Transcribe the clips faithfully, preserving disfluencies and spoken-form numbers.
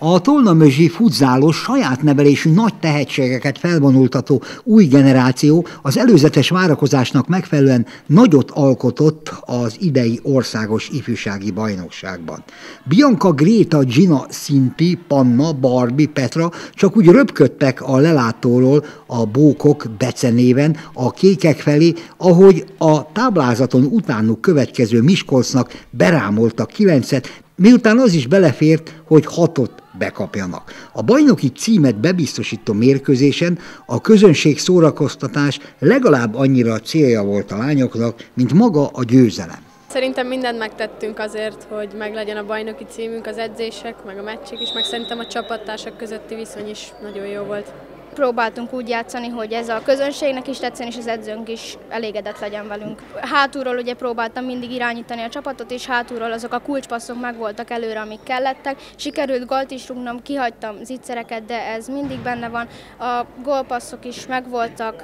A Tolna-Mözsi futzálos, saját nevelésű, nagy tehetségeket felvonultató új generáció az előzetes várakozásnak megfelelően nagyot alkotott az idei országos ifjúsági bajnokságban. Bianca, Gréta, Gina, Szinti, Panna, Barbi, Petra csak úgy röpködtek a lelátóról a bókok becenéven a kékek felé, ahogy a táblázaton utánuk következő Miskolcnak berámoltak kilencet, miután az is belefért, hogy hatot bekapjanak. A bajnoki címet bebiztosító mérkőzésen a közönség szórakoztatás legalább annyira a célja volt a lányoknak, mint maga a győzelem. Szerintem mindent megtettünk azért, hogy meglegyen a bajnoki címünk, az edzések, meg a meccsek is, meg szerintem a csapattársak közötti viszony is nagyon jó volt. Próbáltunk úgy játszani, hogy ez a közönségnek is tetszen, és az edzőnk is elégedett legyen velünk. Hátulról ugye próbáltam mindig irányítani a csapatot, és hátulról azok a kulcspasszok megvoltak előre, amik kellettek. Sikerült gólt is rúgnom, kihagytam zicsereket, de ez mindig benne van. A gólpasszok is megvoltak,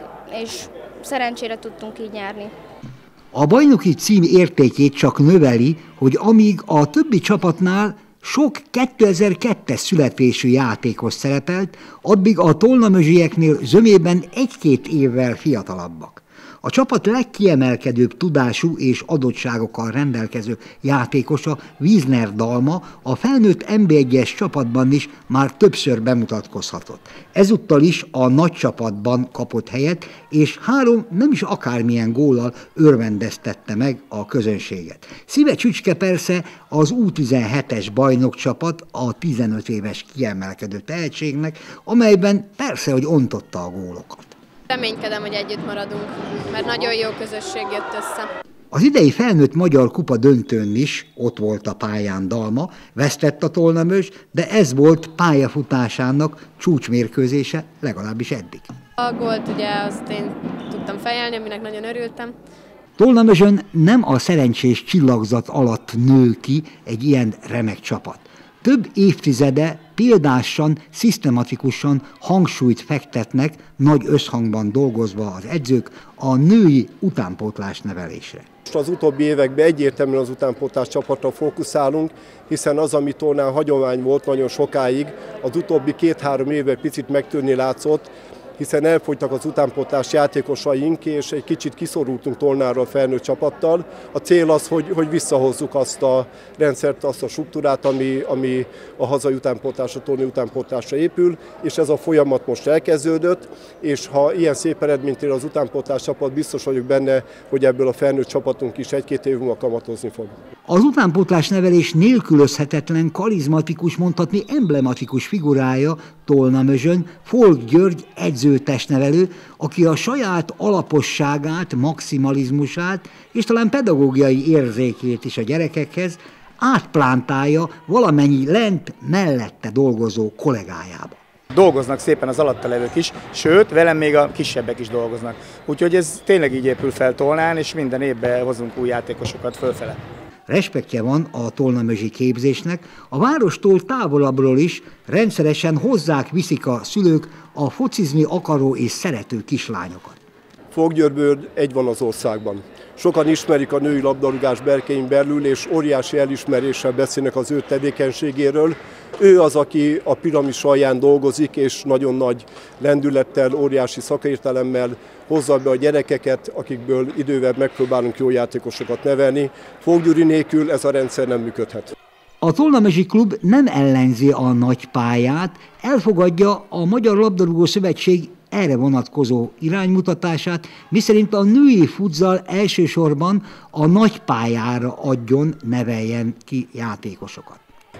és szerencsére tudtunk így nyerni. A bajnoki cím értékét csak növeli, hogy amíg a többi csapatnál sok kétezer-kettes születésű játékos szerepelt, addig a Tolna-Mözsieknél zömében egy-két évvel fiatalabbak. A csapat legkiemelkedőbb tudású és adottságokkal rendelkező játékosa, Wiesner Dalma, a felnőtt en bé egyes csapatban is már többször bemutatkozhatott. Ezúttal is a nagy csapatban kapott helyet, és három nem is akármilyen góllal örvendeztette meg a közönséget. Szíve csücske persze az u tizenhetes bajnokcsapat a tizenöt éves kiemelkedő tehetségnek, amelyben persze, hogy ontotta a gólokat. Reménykedem, hogy együtt maradunk, mert nagyon jó közösség jött össze. Az idei felnőtt magyar kupa döntőn is ott volt a pályán Dalma, vesztett a Tolna-Mözs, de ez volt pályafutásának csúcsmérkőzése, legalábbis eddig. A gólt ugye azt én tudtam fejelni, aminek nagyon örültem. Tolna-Mözsön nem a szerencsés csillagzat alatt nő ki egy ilyen remek csapat. Több évtizede példásan, szisztematikusan hangsúlyt fektetnek, nagy összhangban dolgozva az edzők a női utánpótlás nevelésre. Az utóbbi években egyértelműen az utánpótlás csapatra fókuszálunk, hiszen az, ami Tolnán hagyomány volt nagyon sokáig, az utóbbi két-három évben picit megtörni látszott, hiszen elfogytak az utánpótlás játékosaink, és egy kicsit kiszorultunk Tolnára a felnőtt csapattal. A cél az, hogy, hogy visszahozzuk azt a rendszert, azt a struktúrát, ami, ami a hazai utánpótlásra, Tolnai utánpótlásra épül, és ez a folyamat most elkezdődött, és ha ilyen szép eredményt ér az utánpótlás csapat, biztos vagyok benne, hogy ebből a felnőtt csapatunk is egy-két év múlva kamatozni fog. Az utánpótlás nevelés nélkülözhetetlen, karizmatikus, mondhatni emblematikus figurája Tolna-Mözsön Folk György edző-testnevelő, aki a saját alaposságát, maximalizmusát és talán pedagógiai érzékét is a gyerekekhez átplántálja valamennyi lent mellette dolgozó kollégájába. Dolgoznak szépen az alattalevők is, sőt, velem még a kisebbek is dolgoznak. Úgyhogy ez tényleg így épül fel Tolnán, és minden évben hozunk új játékosokat fölfele. Respektje van a Tolna-Mözsi képzésnek, a várostól távolabbról is rendszeresen hozzák viszik a szülők a focizni akaró és szerető kislányokat. Folk Györgyből egy van az országban. Sokan ismerik a női labdarúgás berkein belül, és óriási elismeréssel beszélnek az ő tevékenységéről. Ő az, aki a piramis alján dolgozik, és nagyon nagy lendülettel, óriási szakértelemmel hozza be a gyerekeket, akikből idővel megpróbálunk jó játékosokat nevelni. Folk György nélkül ez a rendszer nem működhet. A Tolna-Mözsi Klub nem ellenzi a nagy pályát, elfogadja a Magyar Labdarúgó Szövetség erre vonatkozó iránymutatását, miszerint a női futzal elsősorban a nagy pályára adjon, neveljen ki játékosokat.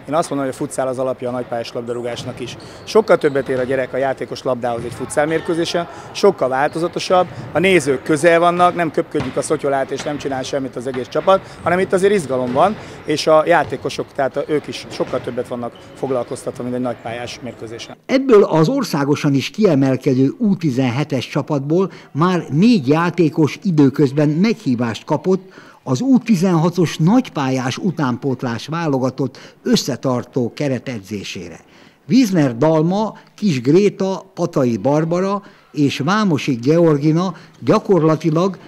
Én azt mondom, hogy a futszál az alapja a nagypályás labdarúgásnak is. Sokkal többet ér a gyerek a játékos labdához egy futszálmérkőzésen, sokkal változatosabb, a nézők közel vannak, nem köpködjük a szotyolát és nem csinál semmit az egész csapat, hanem itt azért izgalom van, és a játékosok, tehát ők is sokkal többet vannak foglalkoztatva, mint egy nagypályás mérkőzésen. Ebből az országosan is kiemelkedő u tizenhetes csapatból már négy játékos időközben meghívást kapott az u tizenhatos nagypályás utánpótlás válogatott összetartó keretedzésére. Wiesner Dalma, Kis Gréta, Patai Barbara és Vámosi Georgina gyakorlatilag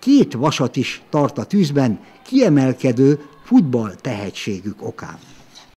két vasat is tart a tűzben, kiemelkedő futball tehetségük okán.